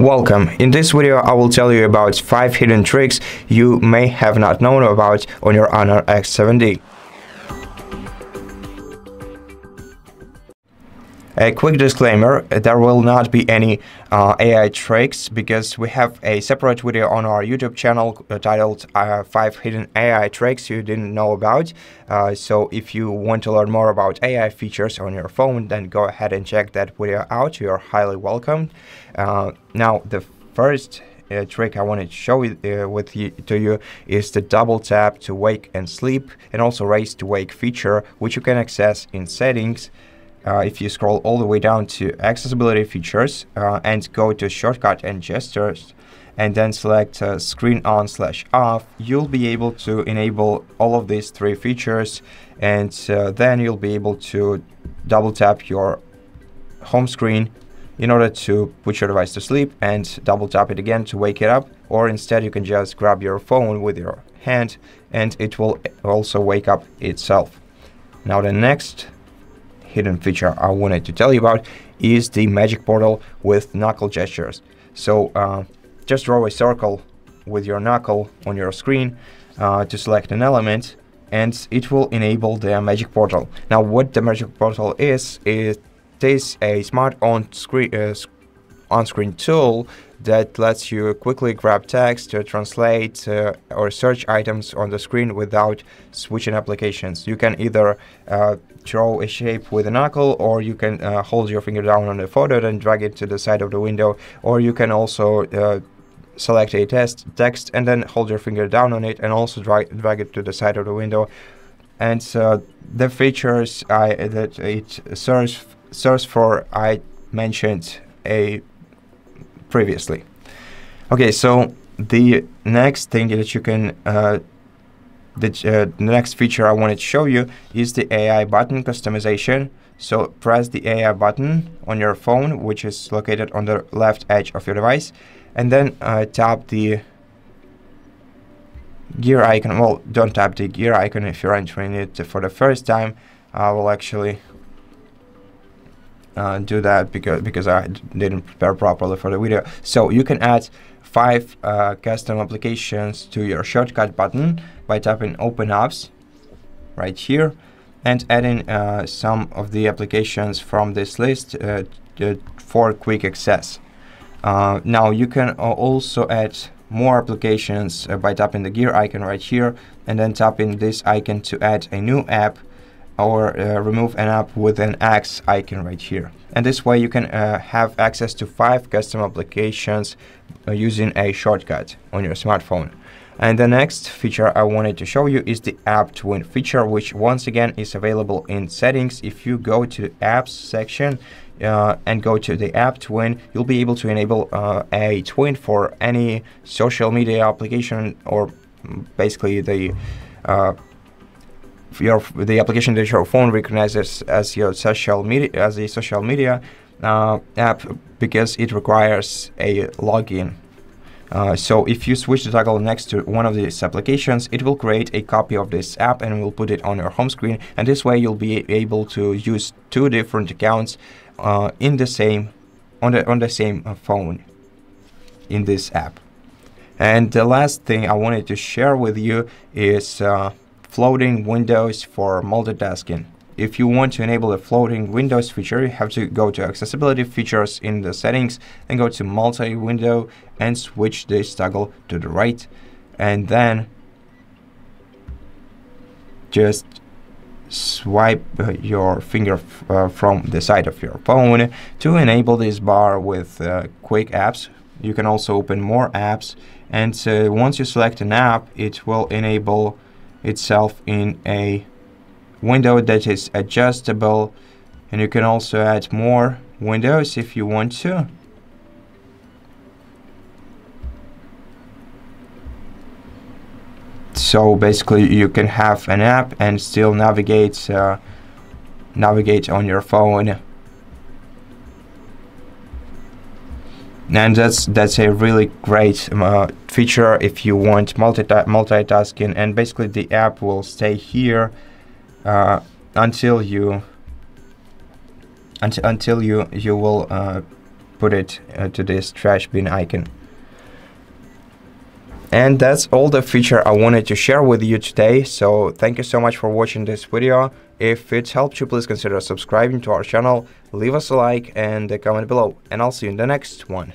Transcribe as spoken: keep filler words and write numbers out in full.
Welcome. In this video I will tell you about five hidden tricks you may have not known about on your Honor X seven D. A quick disclaimer, there will not be any uh, A I tricks because we have a separate video on our YouTube channel titled uh, five hidden A I tricks you didn't know about. Uh, so if you want to learn more about A I features on your phone, then go ahead and check that video out. You are highly welcome. Uh, now, the first uh, trick I wanted to show it, uh, with you, to you is the double tap to wake and sleep, and also raise to wake feature, which you can access in settings. Uh, if you scroll all the way down to accessibility features uh, and go to shortcut and gestures and then select uh, screen on slash off, you'll be able to enable all of these three features, and uh, then you'll be able to double tap your home screen in order to put your device to sleep and double tap it again to wake it up, or instead you can just grab your phone with your hand and it will also wake up itself. Now the next hidden feature I wanted to tell you about is the Magic Portal with knuckle gestures. So uh, just draw a circle with your knuckle on your screen uh, to select an element, and it will enable the Magic Portal. Now what the Magic Portal is, it is a smart on-screen uh, on-screen tool that lets you quickly grab text, uh, translate uh, or search items on the screen without switching applications. You can either uh, draw a shape with a knuckle, or you can uh, hold your finger down on the photo and drag it to the side of the window, or you can also uh, select a test text and then hold your finger down on it and also drag, drag it to the side of the window. And uh, the features I, that it serves, serves for, I mentioned a previously. Okay, so the next thing that you can, uh, that, uh, the next feature I wanted to show you is the A I button customization. So press the A I button on your phone, which is located on the left edge of your device, and then uh, tap the gear icon. Well, don't tap the gear icon if you're entering it for the first time. I will actually Uh, do that because because I didn't prepare properly for the video. So you can add five uh, custom applications to your shortcut button by tapping Open Apps right here and adding uh, some of the applications from this list uh, for quick access. Uh, now you can also add more applications uh, by tapping the gear icon right here and then tapping this icon to add a new app, or uh, remove an app with an X icon right here. And this way you can uh, have access to five custom applications uh, using a shortcut on your smartphone. And the next feature I wanted to show you is the App Twin feature, which once again is available in settings. If you go to the apps section uh, and go to the App Twin, you'll be able to enable uh, a twin for any social media application, or basically the uh, Your, the application that your phone recognizes as your social media, as a social media uh, app, because it requires a login. Uh, so if you switch the toggle next to one of these applications, it will create a copy of this app and will put it on your home screen. And this way, you'll be able to use two different accounts uh, in the same on the on the same phone in this app. And the last thing I wanted to share with you is Uh, floating windows for multitasking. If you want to enable a floating windows feature, you have to go to accessibility features in the settings and go to multi-window and switch this toggle to the right, and then just swipe uh, your finger f uh, from the side of your phone to enable this bar with uh, quick apps. You can also open more apps, and uh, once you select an app, it will enable itself in a window that is adjustable, and you can also add more windows if you want to. So basically you can have an app and still navigate uh, navigate on your phone. And that's that's a really great uh, feature if you want multita multitasking, and basically the app will stay here uh, until you until until you you will uh, put it uh, to this trash bin icon. And that's all the feature I wanted to share with you today. So thank you so much for watching this video. If it helped you, please consider subscribing to our channel, leave us a like and a comment below, and I'll see you in the next one.